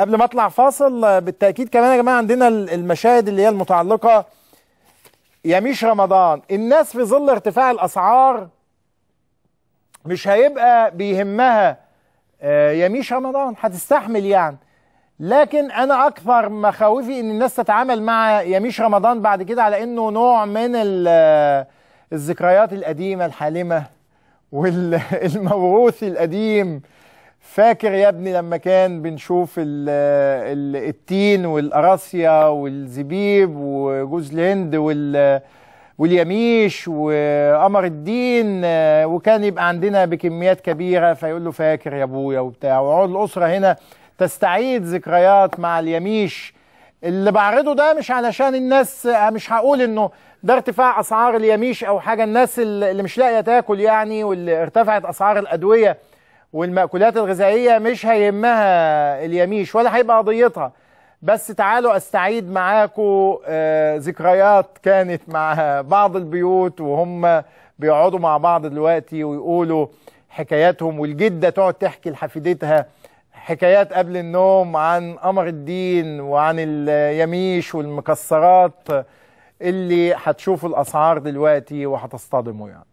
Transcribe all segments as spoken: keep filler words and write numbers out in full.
قبل ما اطلع فاصل بالتاكيد كمان يا جماعه عندنا المشاهد اللي هي المتعلقه يميش رمضان. الناس في ظل ارتفاع الاسعار مش هيبقى بيهمها يميش رمضان، هتستحمل يعني. لكن انا اكثر مخاوفي ان الناس تتعامل مع يميش رمضان بعد كده على انه نوع من الذكريات القديمه الحالمه والموروث القديم. فاكر يا ابني لما كان بنشوف ال ال التين والقراصيا والزبيب وجوز الهند واليميش وقمر الدين، وكان يبقى عندنا بكميات كبيره فيقول له فاكر يا ابويا وبتاع، ويقعد الاسره هنا تستعيد ذكريات مع اليميش. اللي بعرضه ده مش علشان الناس، مش هقول انه ده ارتفاع اسعار اليميش او حاجه، الناس اللي مش لاقيه تاكل يعني واللي ارتفعت اسعار الادويه والمأكولات الغذائيه مش هيهمها اليميش ولا هيبقى قضيتها، بس تعالوا استعيد معاكم ذكريات كانت مع بعض البيوت وهم بيقعدوا مع بعض دلوقتي ويقولوا حكاياتهم، والجده تقعد تحكي لحفيدتها حكايات قبل النوم عن قمر الدين وعن اليميش والمكسرات اللي هتشوفوا الأسعار دلوقتي وهتصطدموا يعني.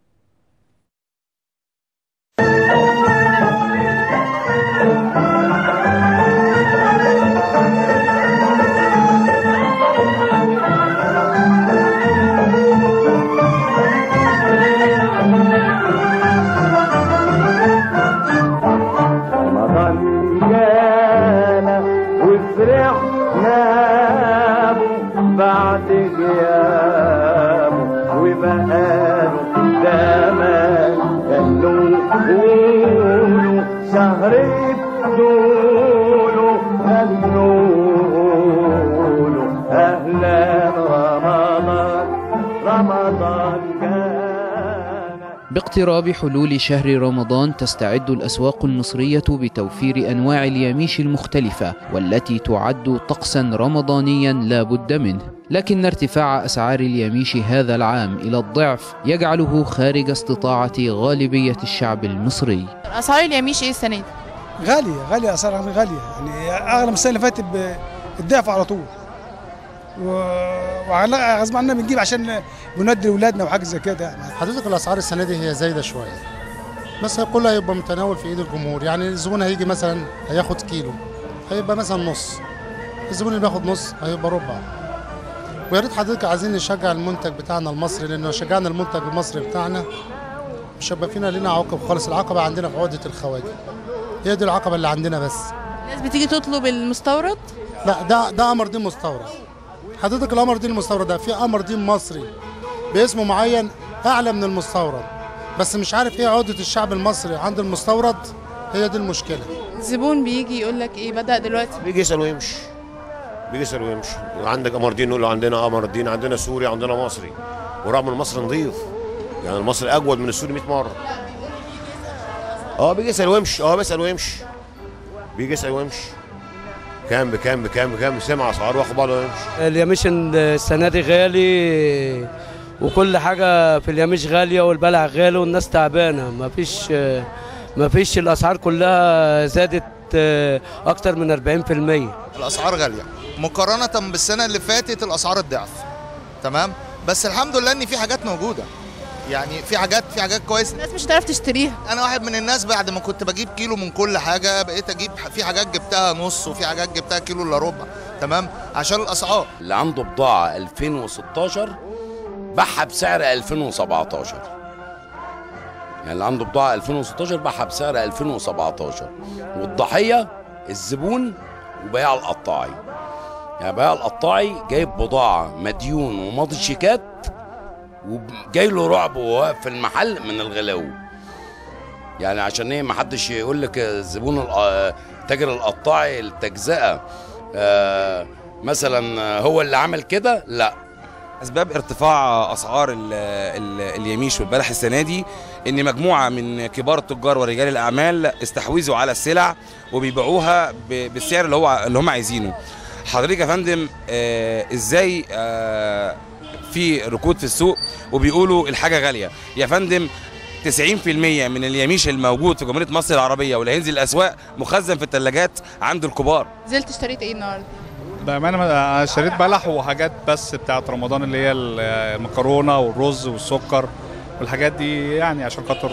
باقتراب حلول شهر رمضان تستعد الأسواق المصرية بتوفير أنواع اليميش المختلفة والتي تعد طقسا رمضانيا لا بد منه، لكن ارتفاع أسعار اليميش هذا العام إلى الضعف يجعله خارج استطاعة غالبية الشعب المصري. أسعار اليميش إيه السنة دي؟ غالية غالية، أسعارها غالية يعني أغلى من السنة اللي فاتت بالضعف على طول، وعلى غصب عننا بنجيب عشان بندي اولادنا وحاجه زي كده. حضرتك الاسعار السنه دي هي زايده شويه، بس كله هيبقى متناول في ايد الجمهور، يعني الزبون هيجي مثلا هياخد كيلو هيبقى مثلا نص، الزبون اللي بياخد نص هيبقى ربع. ويا ريت حضرتك عايزين نشجع المنتج بتاعنا المصري، لان لو شجعنا المنتج المصري بتاعنا مش هيبقى فينا لنا عواقب خالص. العقبه عندنا في عقده الخواجه، هي دي العقبه اللي عندنا. بس الناس بتيجي تطلب المستورد؟ لا، ده ده قمر دين مستورد. حضرتك القمر دين المستورد ده في قمر دين مصري باسمه معين اعلى من المستورد، بس مش عارف ايه عقده الشعب المصري عند المستورد، هي دي المشكله. الزبون بيجي يقول لك ايه بدأ دلوقتي؟ بيجي يسأل ويمشي، بيجي يسأل ويمشي. عندك قمر دين نقول له عندنا قمر دين، عندنا سوري، عندنا مصري، ورغم المصري نضيف يعني المصري اجود من السوري مية مره. اه بيجي يسأل ويمشي، اه بيسأل ويمشي، بيجي يسأل ويمشي. كام بكام بكام بكام سمع اسعار واخد بعضه. اليميش السنه دي غالي، وكل حاجه في اليميش غاليه والبلع غالي والناس تعبانه، مفيش مفيش الاسعار كلها زادت اكتر من أربعين بالمية. الاسعار غاليه مقارنه بالسنه اللي فاتت، الاسعار الضعف تمام، بس الحمد لله ان في حاجات موجوده، يعني في حاجات في حاجات كويسه الناس مش هتعرف تشتريها. انا واحد من الناس بعد ما كنت بجيب كيلو من كل حاجه بقيت اجيب في حاجات جبتها نص وفي حاجات جبتها كيلو الا ربع، تمام، عشان الاسعار. اللي عنده بضاعه ألفين وستاشر باعها بسعر ألفين وسبعتاشر، يعني اللي عنده بضاعه ألفين وستاشر باعها بسعر ألفين وسبعتاشر، والضحيه الزبون وبياع القطاعي. يعني بياع القطاعي جايب بضاعه مديون وماضي شيكات وجاي له رعب وهو واقف في المحل من الغلاوه. يعني عشان ايه؟ ما حدش يقول لك الزبون تاجر القطاعي التجزئه مثلا هو اللي عمل كده، لا. اسباب ارتفاع اسعار ال ال اليميش والبلح السنه دي ان مجموعه من كبار التجار ورجال الاعمال استحوذوا على السلع وبيبيعوها بالسعر اللي هو اللي هم عايزينه. حضرتك يا فندم ازاي في ركود في السوق وبيقولوا الحاجه غاليه؟ يا فندم تسعين بالمية من اليميش الموجود في جمهورية مصر العربية واللي هينزل الأسواق مخزن في الثلاجات عند الكبار. نزلت اشتريت إيه النهارده؟ بأمانة أنا اشتريت بلح وحاجات بس بتاعة رمضان اللي هي المكرونة والرز والسكر والحاجات دي، يعني عشان خاطر.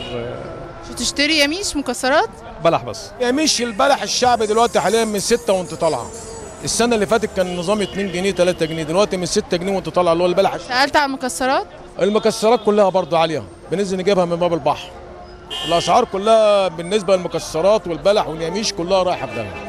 بتشتري يميش مكسرات؟ بلح بس. يميش البلح الشعبي دلوقتي حاليا من ستة وأنت طالعة. السنة اللي فاتت كان النظام اتنين جنيه تلاتة جنيه، دلوقتي من ستة جنيه وانت طالع اللي هو البلح. سألت على المكسرات؟ المكسرات كلها برضه عالية، بننزل نجيبها من باب البحر. الأسعار كلها بالنسبة للمكسرات والبلح واليميش كلها رايحة في داهية.